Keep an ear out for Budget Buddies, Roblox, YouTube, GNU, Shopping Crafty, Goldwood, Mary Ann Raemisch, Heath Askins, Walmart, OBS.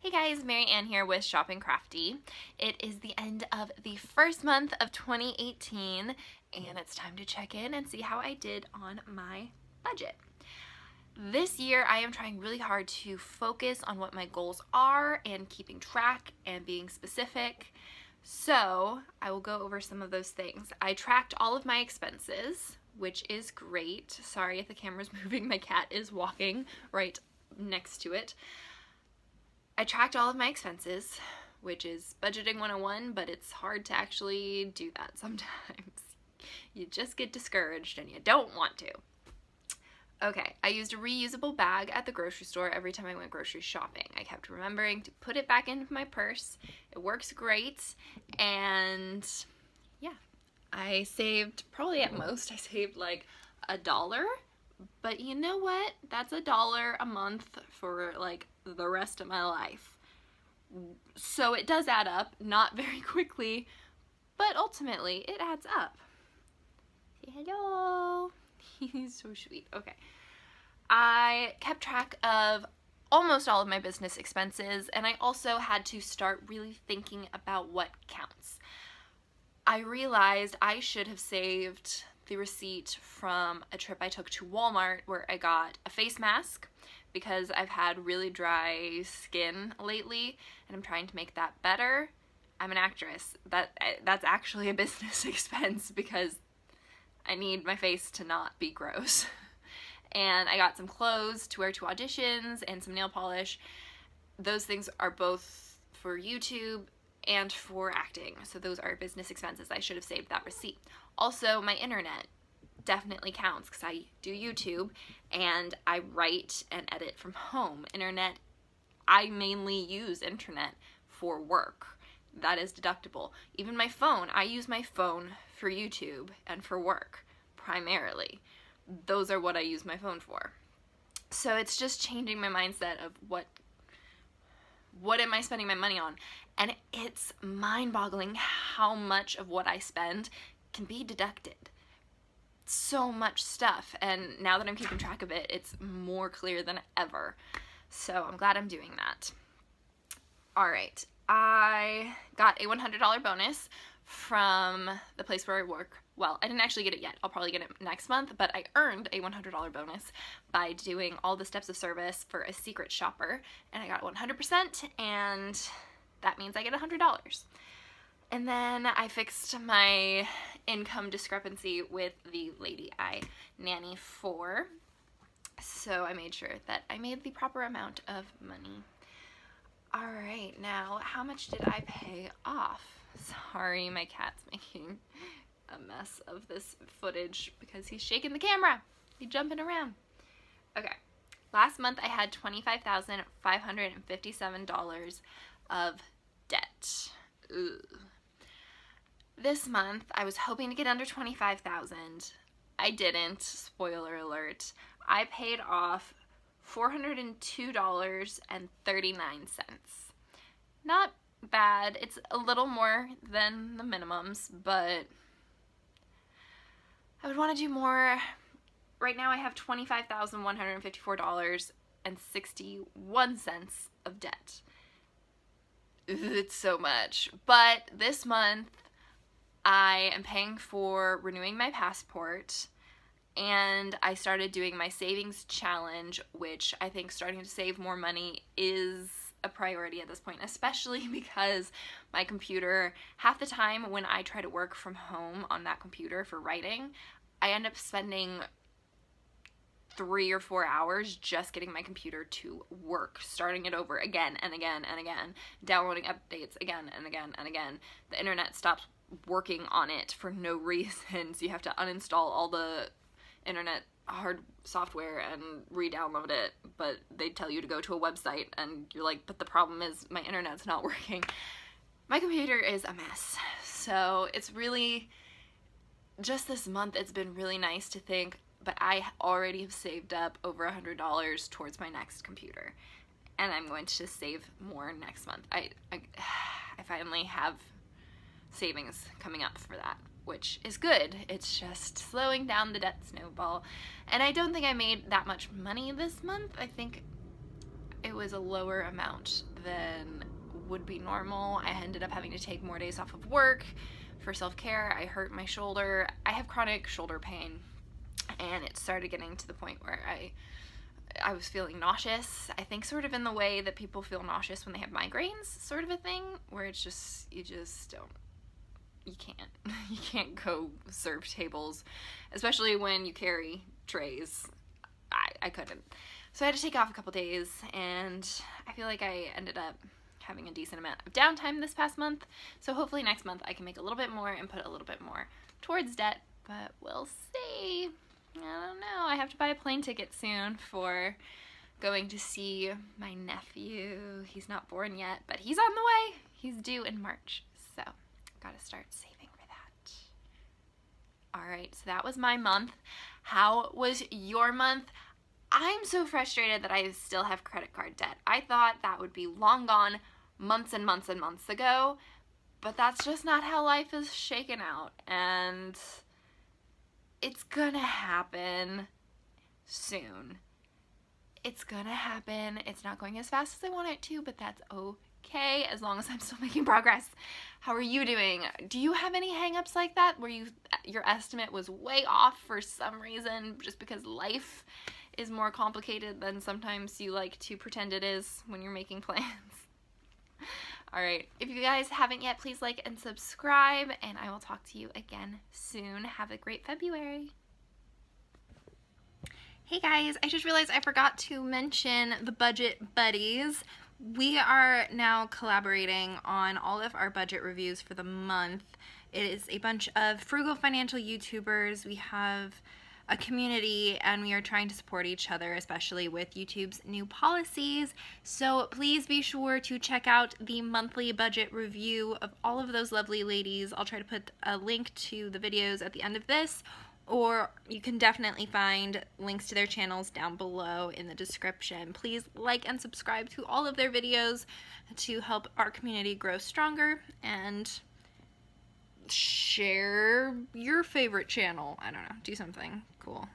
Hey guys, Mary Ann here with Shopping Crafty. It is the end of the first month of 2018 and it's time to check in and see how I did on my budget. This year I am trying really hard to focus on what my goals are and keeping track and being specific. So I will go over some of those things. I tracked all of my expenses, which is great. Sorry if the camera's moving, my cat is walking right next to it. I tracked all of my expenses, which is budgeting 101, but it's hard to actually do that sometimes. You just get discouraged and you don't want to. Okay, I used a reusable bag at the grocery store every time I went grocery shopping. I kept remembering to put it back into my purse. It works great, and yeah, I saved, probably at most, I saved like $1. But you know what? That's $1 a month for like the rest of my life. So it does add up, not very quickly, but ultimately it adds up. Say hello. He's so sweet. Okay. I kept track of almost all of my business expenses, and I also had to start really thinking about what counts. I realized I should have saved the receipt from a trip I took to Walmart where I got a face mask because I've had really dry skin lately and I'm trying to make that better. I'm an actress. That's actually a business expense because I need my face to not be gross. And I got some clothes to wear to auditions and some nail polish. Those things are both for YouTube and for acting, so those are business expenses. I should have saved that receipt. Also, my internet definitely counts because I do YouTube and I write and edit from home. Internet, I mainly use internet for work. That is deductible. Even my phone, I use my phone for YouTube and for work primarily. Those are what I use my phone for. So it's just changing my mindset of what am I spending my money on? And it's mind-boggling how much of what I spend can be deducted. So much stuff, and now that I'm keeping track of it, it's more clear than ever. So I'm glad I'm doing that. All right, I got a $100 bonus from the place where I work. Well, I didn't actually get it yet. I'll probably get it next month, but I earned a $100 bonus by doing all the steps of service for a secret shopper, and I got 100%, and that means I get $100. And then I fixed my income discrepancy with the lady I nanny for, so I made sure that I made the proper amount of money. All right, now how much did I pay off? Sorry, my cat's making a mess of this footage because he's shaking the camera. He's jumping around. Okay, last month I had $25,557 of debt. Ooh. This month I was hoping to get under $25,000. I didn't, spoiler alert. I paid off $402.39. Not bad. It's a little more than the minimums, but I would want to do more. Right now I have $25,154.61 of debt. It's so much. But this month I am paying for renewing my passport, and I started doing my savings challenge, which I think starting to save more money is a priority at this point, especially because my computer, half the time when I try to work from home on that computer for writing, I end up spending 3 or 4 hours just getting my computer to work, starting it over again and again and again, downloading updates again and again and again. The internet stops working on it for no reason, so you have to uninstall all the internet hard software and re-download it, but they tell you to go to a website and you're like, but the problem is my internet's not working. My computer is a mess. So it's really, just this month it's been really nice to think, but I already have saved up over $100 towards my next computer, and I'm going to save more next month. I finally have savings coming up for that, which is good. It's just slowing down the debt snowball. And I don't think I made that much money this month. I think it was a lower amount than would be normal. I ended up having to take more days off of work for self-care. I hurt my shoulder. I have chronic shoulder pain, and it started getting to the point where I was feeling nauseous. I think sort of in the way that people feel nauseous when they have migraines, sort of a thing, where it's just, you just don't, you can't go serve tables, especially when you carry trays. I couldn't. So I had to take off a couple days, and I feel like I ended up having a decent amount of downtime this past month. So hopefully next month I can make a little bit more and put a little bit more towards debt, but we'll see. I don't know. I have to buy a plane ticket soon for going to see my nephew. He's not born yet, but he's on the way. He's due in March, so gotta start saving for that. All right, so that was my month. How was your month? I'm so frustrated that I still have credit card debt. I thought that would be long gone months and months and months ago, but that's just not how life is shaken out, and it's gonna happen soon. It's gonna happen. It's not going as fast as I want it to, but that's okay as long as I'm still making progress. How are you doing? Do you have any hang-ups like that where your estimate was way off for some reason, just because life is more complicated than sometimes you like to pretend it is when you're making plans? Alright, if you guys haven't yet, please like and subscribe, and I will talk to you again soon. Have a great February. Hey guys, I just realized I forgot to mention the Budget Buddies. We are now collaborating on all of our budget reviews for the month. It is a bunch of frugal financial YouTubers. We have a community, and we are trying to support each other, especially with YouTube's new policies. So please be sure to check out the monthly budget review of all of those lovely ladies. I'll try to put a link to the videos at the end of this, or you can definitely find links to their channels down below in the description. Please like and subscribe to all of their videos to help our community grow stronger, and share your favorite channel. I don't know, do something cool.